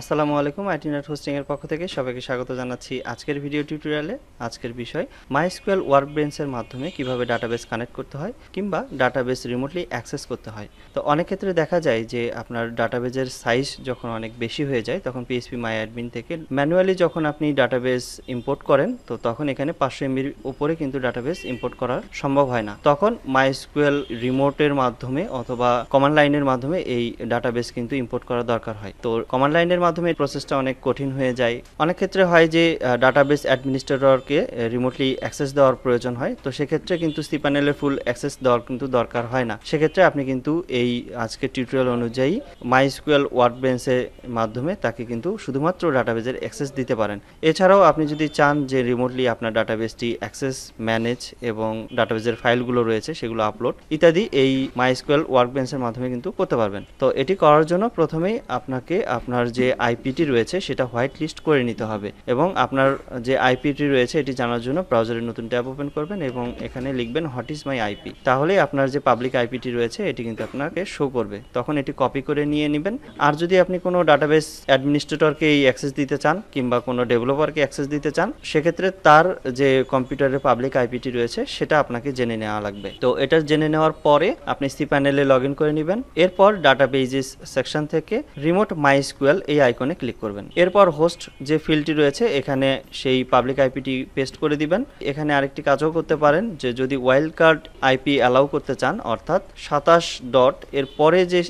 আসসালামু আলাইকুম IT net hosting এর পক্ষ থেকে সবাইকে স্বাগত জানাচ্ছি আজকের ভিডিও টিউটোরিয়ালে আজকের বিষয় MySQL Workbench এর মাধ্যমে কিভাবে ডাটাবেস কানেক্ট করতে হয় কিংবা ডাটাবেস রিমোটলি অ্যাক্সেস করতে হয় তো অনেক ক্ষেত্রে দেখা যায় যে আপনার ডাটাবেজের সাইজ যখন অনেক বেশি হয়ে যায় তখন PHP MyAdmin থেকে ম্যানুয়ালি যখন আপনি ডাটাবেস ইম্পোর্ট করেন তো তখন এখানে 500 MB এর উপরে কিন্তু ডাটাবেস ইম্পোর্ট করা সম্ভব হয় না তখন MySQL রিমোটের মাধ্যমে অথবা কমান্ড লাইনের মাধ্যমে এই ডাটাবেস কিন্তু ইম্পোর্ট করা দরকার হয় তো কমান্ড লাইনের মাধ্যমে প্রসেসটা অনেক কঠিন হয়ে যায় অনেক ক্ষেত্রে হয় যে ডাটাবেস অ্যাডমিনিস্ট্রেটরকে রিমোটলি অ্যাক্সেস দেওয়ার প্রয়োজন হয় তো সেই ক্ষেত্রে কিন্তু সি প্যানেলে ফুল অ্যাক্সেস দেওয়ার কিন্তু দরকার হয় না সেই ক্ষেত্রে আপনি কিন্তু এই আজকে টিউটোরিয়াল অনুযায়ী MySQL Workbench এর মাধ্যমে তাকে কিন্তু শুধুমাত্র ডাটাবেজের অ্যাক্সেস দিতে পারেন এছাড়াও আপনি যদি চান যে রিমোটলি আপনার ডাটাবেসটি অ্যাক্সেস ম্যানেজ এবং ডাটাবেজের ফাইলগুলো রয়েছে সেগুলো আপলোড ইত্যাদি এই MySQL Workbench এর মাধ্যমে কিন্তু করতে পারবেন তো এটি করার জন্য প্রথমেই আপনাকে আপনার যে আইপিটি রয়েছে সেটা হোয়াইট লিস্ট করে নিতে হবে এবং আপনার যে আইপিটি রয়েছে এটি জানার জন্য ব্রাউজারে নতুন ট্যাব ওপেন করবেন এবং এখানে লিখবেন হোয়াট ইজ মাই আইপি তাহলে আপনার যে পাবলিক আইপিটি রয়েছে এটি কিন্তু আপনাকে শো করবে তখন এটি কপি করে নিয়ে নেবেন আর যদি আপনি কোনো ডাটাবেস অ্যাডমিনিস্ট্রেটরকে এই অ্যাক্সেস দিতে চান কিংবা কোনো ডেভেলপারকে অ্যাক্সেস দিতে চান সেক্ষেত্রে তার যে কম্পিউটারে পাবলিক আইপিটি রয়েছে সেটা আপনাকে জেনে নেওয়া লাগবে তো এটা জেনে নেওয়ার পরে আপনি সি প্যানেলে লগ ইন করে নেবেন এরপর ডাটাবেজেস সেকশন থেকে রিমোট MySQL এই আইকনে ক্লিক করবেন এরপর হোস্ট যে ফিল্ডটি রয়েছে এখানে সেই পাবলিক আইপিটি পেস্ট করে দিবেন এখানে আরেকটি কাজও করতে পারেন যে যদি ওয়াইল্ড কার্ড আইপি অ্যালাউ করতে চান অর্থাৎ 27 ডট এর পরে যে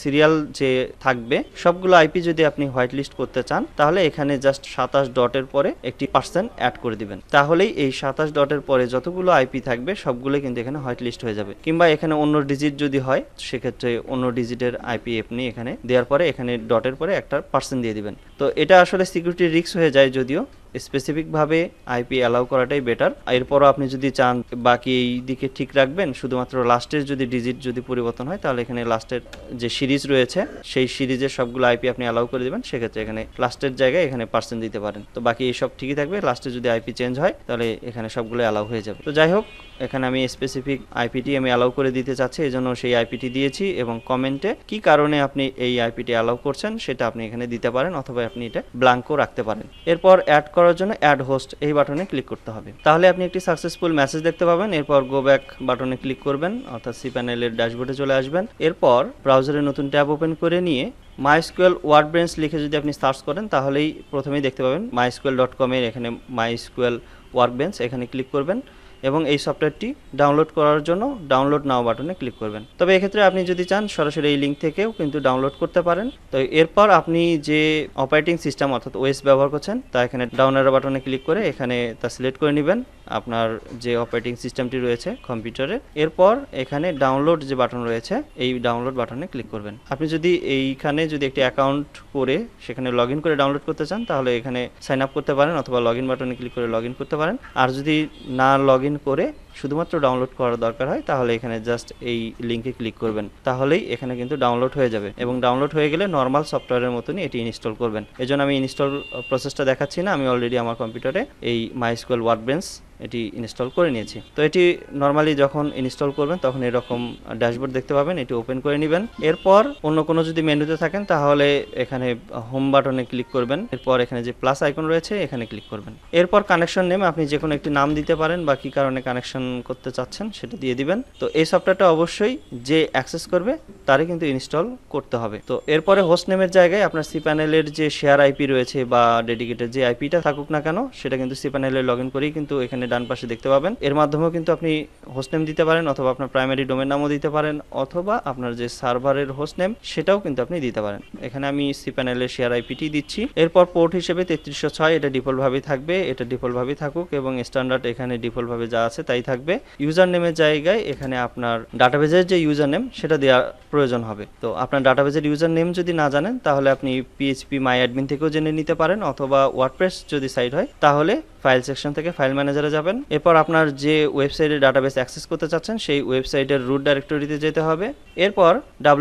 সিরিয়াল যে থাকবে সবগুলো আইপি যদি আপনি হোয়াইট লিস্ট করতে চান তাহলে এখানে জাস্ট 27 ডট এর পরে একটি % অ্যাড করে দিবেন তাহলেই এই 27 ডট এর পরে যতগুলো আইপি থাকবে সবগুলো কিন্তু এখানে হোয়াইট লিস্ট হয়ে যাবে কিংবা এখানে অন্য ডিজিট যদি হয় সেক্ষেত্রে অন্য ডিজিটের আইপি আপনি এখানে দেওয়ার পরে এখানে ডটের পরে একটা % দিয়ে দিবেন তো এটা আসলে সিকিউরিটি রিস্ক হয়ে যায় যদিও স্পেসিফিক ভাবে আইপি অ্যালাউ করাটাই বেটার এরপরও আপনি যদি চান বাকি এই দিকে ঠিক রাখবেন শুধুমাত্র লাস্টের যদি ডিজিট যদি পরিবর্তন হয় তাহলে এখানে লাস্টের যে সিরিজ রয়েছে সেই সিরিজের সবগুলো আইপি আপনি অ্যালাউ করে দিবেন সে ক্ষেত্রে এখানে লাস্টের জায়গায় এখানে % দিতে পারেন তো বাকি এই সব ঠিকই থাকবে লাস্টে যদি আইপি চেঞ্জ হয় তাহলে এখানে সবগুলো অ্যালাউ হয়ে যাবে তো যাই হোক এখানে আমি স্পেসিফিক আইপিটি আমি অ্যালাউ করে দিতে চাচ্ছি এজন্য সেই আইপিটি দিয়েছি এবং কমেন্টে কি কারণে আপনি এই আইপিটি অ্যালাউ করছেন সেটা আপনি এখানে দিতে পারেন অথবা আপনি এটা ব্ল্যাঙ্কও রাখতে পারেন এরপর অ্যাড করার জন্য অ্যাড হোস্ট এই বাটনে ক্লিক করতে হবে তাহলে আপনি একটি সাকসেসফুল মেসেজ দেখতে পাবেন এরপর গো ব্যাক বাটনে ক্লিক করবেন অর্থাৎ সি প্যানেলের ড্যাশবোর্ডে চলে আসবেন এরপর ব্রাউজারে নতুন ট্যাব ওপেন করে নিয়ে MySQL Workbench লিখে যদি আপনি সার্চ করেন তাহলেই প্রথমেই দেখতে পাবেন MySQL.com এর এখানে MySQL Workbench এখানে ক্লিক করবেন এবং এই সফটওয়্যারটি ডাউনলোড করার জন্য ডাউনলোড নাও বাটনে ক্লিক করবেন তবে এই ক্ষেত্রে আপনি যদি চান সরাসরি এই লিংক থেকেও কিন্তু ডাউনলোড করতে পারেন তো এরপর আপনি যে অপারেটিং সিস্টেম অর্থাৎ ওএস ব্যবহার করছেন তা এখানে ডাউন অ্যারো বাটনে ক্লিক করে এখানে তা সিলেক্ট করে নেবেন আপনার যে অপারেটিং সিস্টেমটি রয়েছে কম্পিউটারে এরপর এখানে ডাউনলোড যে বাটন রয়েছে এই ডাউনলোড বাটনে ক্লিক করবেন আপনি যদি এইখানে যদি একটি অ্যাকাউন্ট করে সেখানে লগইন করে ডাউনলোড করতে চান তাহলে এখানে সাইন আপ করতে পারেন অথবা লগইন বাটনে ক্লিক করে লগইন করতে পারেন আর যদি না লগইন করে শুধুমাত্র ডাউনলোড করার দরকার হয় তাহলে এখানে জাস্ট এই লিংকে ক্লিক করবেন তাহলেই এখানে কিন্তু ডাউনলোড হয়ে যাবে এবং ডাউনলোড হয়ে গেলে নর্মাল সফটওয়্যারের মতনই এটি ইনস্টল করবেন এজন্য আমি ইনস্টল প্রসেসটা দেখাচ্ছি না আমি অলরেডি আমার কম্পিউটারে এই MySQL Workbench এটি ইনস্টল করে নিয়েছি তো এটি নরমালি যখন ইনস্টল করবেন তখন এরকম ড্যাশবোর্ড দেখতে পাবেন এটি ওপেন করে নেবেন এরপর অন্য কোনো যদি মেনুতে থাকেন তাহলে এখানে হোম বাটনে ক্লিক করবেন এরপর এখানে যে প্লাস আইকন রয়েছে এখানে ক্লিক করবেন এরপর কানেকশন নেম আপনি যে কোনো একটি নাম দিতে পারেন বা কি কারণে কানেকশন করতে চাচ্ছেন সেটা দিয়ে দিবেন তো এই সফটওয়্যারটা অবশ্যই যে অ্যাক্সেস করবে তারই কিন্তু ইনস্টল করতে হবে তো এরপরে হোস্ট নেমের জায়গায় আপনার সি প্যানেলের যে শেয়ার আইপি রয়েছে বা ডেডিকেটেড যে আইপিটা থাকুক না কেন সেটা কিন্তু সি প্যানেলে লগ ইন করেই কিন্তু এখানে ডান পাশে দেখতে পাবেন এর মাধ্যমেও কিন্তু আপনি হোস্ট নেম দিতে পারেন অথবা আপনার প্রাইমারি ডোমেন নামও দিতে পারেন অথবা আপনার যে সার্ভারের হোস্ট নেম সেটাও কিন্তু আপনি দিতে পারেন এখানে আমি সি প্যানেলের শেয়ার আইপিটি দিচ্ছি এরপর পোর্ট হিসেবে 3306 এটা ডিফল্ট ভাবেই থাকবে এটা ডিফল্ট ভাবেই থাকুক এবং স্ট্যান্ডার্ড এখানে ডিফল্ট ভাবে যা আছে তাই থাকবে ইউজার নেমের জায়গায় এখানে আপনার ডাটাবেজের যে ইউজার নেম সেটা দেওয়ার প্রয়োজন হবে তো আপনার ডাটাবেজের ইউজার নেম যদি না জানেন তাহলে আপনি PHP MyAdmin থেকেও জেনে নিতে পারেন অথবা ওয়ার্ডপ্রেস যদি সাইট হয় তাহলে ফাইল সেকশন থেকে ফাইল ম্যানেজারে যাবেন। এরপর আপনার যে ওয়েবসাইটে ডাটাবেস অ্যাক্সেস করতে চাচ্ছেন সেই ওয়েবসাইটের রুট ডাইরেক্টরিতে যেতে হবে। এরপর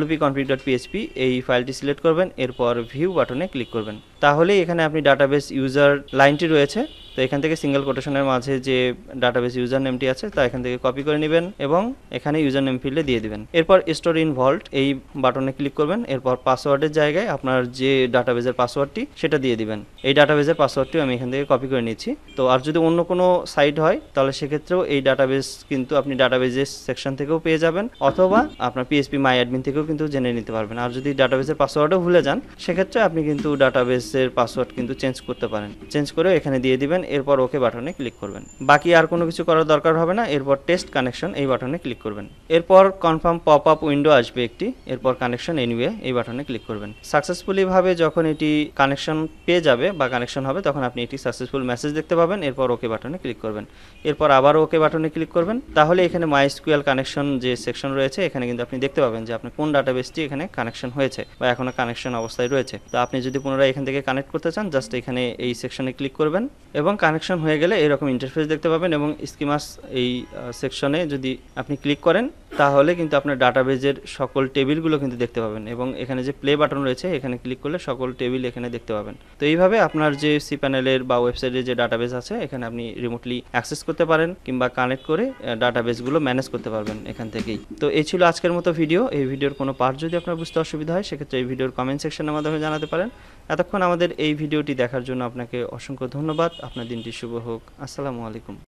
wp-config.php এই ফাইলটি সিলেক্ট করবেন, এরপর ভিউ বাটনে ক্লিক করবেন। তাহলেই এখানে আপনি ডাটাবেস ইউজার লাইনটি রয়েছে, তো এখান থেকে সিঙ্গেল কোটেশনের মাঝে যে ডাটাবেস ইউজার নেমটি আছে তা এখান থেকে কপি করে নেবেন এবং এখানে ইউজার নেম ফিল্ডে দিয়ে দিবেন। এরপর স্টোর ইন ভল্ট এই বাটনে ক্লিক করবেন, এরপর পাসওয়ার্ডের জায়গায় আপনার যে ডাটাবেসের পাসওয়ার্ডটি সেটা দিয়ে দিবেন। এই ডাটাবেসের পাসওয়ার্ডটিও আমি এখান থেকে কপি করে নিচ্ছি। তো আর যদি অন্য কোনো সাইট হয় তাহলে সেক্ষেত্রেও এই ডাটাবেস কিন্তু আপনি ডাটাবেসের সেকশন থেকেও পেয়ে যাবেন অথবা আপনার PHP MyAdmin থেকেও কিন্তু জেনে নিতে পারবেন। আর যদি ডাটাবেসের পাসওয়ার্ডও ভুলে যান সেক্ষেত্রে আপনি কিন্তু ডাটাবেসের পাসওয়ার্ড কিন্তু চেঞ্জ করতে পারেন, চেঞ্জ করে এখানে দিয়ে দিবেন। এরপর ওকে বাটনে ক্লিক করবেন, বাকি আর কোনো কিছু করার দরকার হবে না। এরপর টেস্ট কানেকশন এই বাটনে ক্লিক করবেন, এরপর কনফার্ম পপ আপ উইন্ডো আসবে একটি, এরপর কানেকশন এনিওয়ে এই বাটনে ক্লিক করবেন। সাকসেসফুলি ভাবে যখন এটি কানেকশন পেয়ে যাবে বা কানেকশন হবে তখন আপনি একটি সাকসেসফুল মেসেজ দেখতে পাবেন, এরপর ওকে বাটনে ক্লিক করবেন, এরপর আবার ওকে বাটনে ক্লিক করবেন। তাহলে এখানে MySQL কানেকশন যে সেকশন রয়েছে এখানে কিন্তু আপনি দেখতে পাবেন যে আপনি কোন ডাটাবেসটি এখানে কানেকশন হয়েছে বা এখনো কানেকশন অবস্থায় রয়েছে। তো আপনি যদি পুনরায় এখান থেকে কানেক্ট করতে চান জাস্ট এখানে এই সেকশনে ক্লিক করবেন এবং কানেকশন হয়ে গেলে এরকম ইন্টারফেস দেখতে পাবেন। এবং স্কিমাস এই সেকশনে যদি আপনি ক্লিক করেন তাহলে কিন্তু আপনার ডাটাবেজের সকল টেবিলগুলো কিন্তু দেখতে পাবেন এবং এখানে যে প্লে বাটন রয়েছে এখানে ক্লিক করলে সকল টেবিল এখানে দেখতে পাবেন। তো এইভাবে আপনার যে সি প্যানেলের বা ওয়েবসাইটের যে ডাটাবেজ আছে এখানে আপনি রিমোটলি অ্যাক্সেস করতে পারেন কিংবা কানেক্ট করে ডাটাবেজগুলো ম্যানেজ করতে পারবেন এখান থেকেই। তো এই ছিল আজকের মতো ভিডিও। এই ভিডিওর কোনো পার্ট যদি আপনার বুঝতে অসুবিধা হয় সেক্ষেত্রে এই ভিডিওর কমেন্ট সেকশনের মাধ্যমে জানাতে পারেন। এতক্ষণ আমাদের এই ভিডিওটি দেখার জন্য আপনাকে অসংখ্য ধন্যবাদ। আপনার দিনটি শুভ হোক। আসসালামু আলাইকুম।